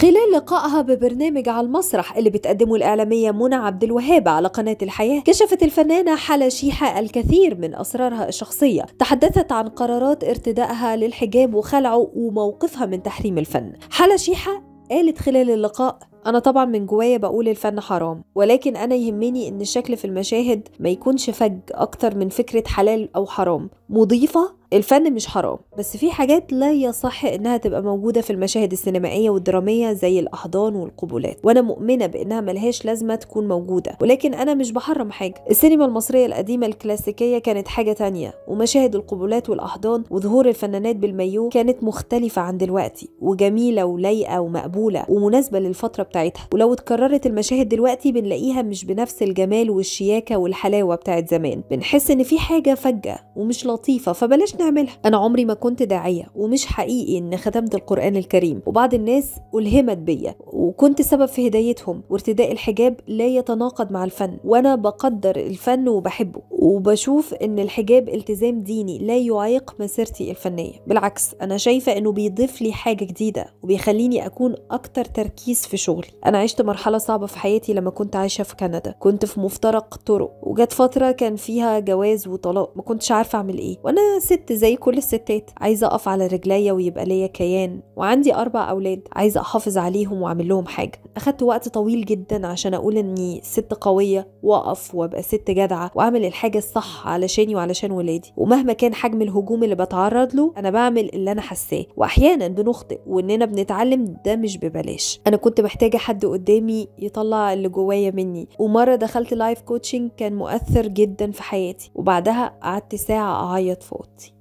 خلال لقائها ببرنامج على المسرح اللي بتقدمه الإعلامية منى عبد الوهاب على قناة الحياة، كشفت الفنانة حلا شيحة الكثير من أسرارها الشخصية. تحدثت عن قرارات ارتدائها للحجاب وخلعه وموقفها من تحريم الفن. حلا شيحة قالت خلال اللقاء: أنا طبعا من جوايا بقول الفن حرام، ولكن أنا يهمني إن الشكل في المشاهد ما يكونش فج أكتر من فكرة حلال أو حرام، مضيفة الفن مش حرام، بس في حاجات لا يصح إنها تبقى موجودة في المشاهد السينمائية والدرامية زي الأحضان والقبلات، وأنا مؤمنة بإنها ملهاش لازمة تكون موجودة، ولكن أنا مش بحرم حاجة. السينما المصرية القديمة الكلاسيكية كانت حاجة تانية، ومشاهد القبلات والأحضان وظهور الفنانات بالمايو كانت مختلفة عن دلوقتي، وجميلة ولايقة ومقبولة ومناسبة للفترة بتاعتها، ولو اتكررت المشاهد دلوقتي بنلاقيها مش بنفس الجمال والشياكة والحلاوة بتاعت زمان، بنحس إن في حاجة فجأة ومش لطيفة فبلاش نعملها. أنا عمري ما كنت داعية، ومش حقيقي إن ختمت القرآن الكريم، وبعض الناس ألهمت بيا وكنت سبب في هدايتهم، وارتداء الحجاب لا يتناقض مع الفن، وأنا بقدر الفن وبحبه، وبشوف إن الحجاب التزام ديني لا يعيق مسيرتي الفنية. بالعكس، أنا شايفة إنه بيضيف لي حاجة جديدة وبيخليني أكون أكتر تركيز في شغلي. أنا عشت مرحلة صعبة في حياتي لما كنت عايشة في كندا، كنت في مفترق طرق، وجت فترة كان فيها جواز وطلاق، ما كنتش عارفة أعمل إيه، وأنا ست زي كل الستات، عايزة أقف على رجليا ويبقى ليا كيان، وعندي 4 أولاد عايزة أحافظ عليهم وأعمل لهم حاجة. أخدت وقت طويل جدا عشان أقول إني ست قوية، وأقف وأبقى ست جدعة وأعمل الحاجة الصح علشاني وعلشان ولادي، ومهما كان حجم الهجوم اللي بتعرض له أنا بعمل اللي أنا حاساه، وأحيانا بنخطئ وإننا بنتعلم، ده مش ببلاش. أنا كنت محتاجة حد قدامي يطلع اللي جوايا مني، ومرة دخلت لايف كوتشنج كان مؤثر جدا في حياتي، وبعدها قعدت ساعة أعيط في أوضتي.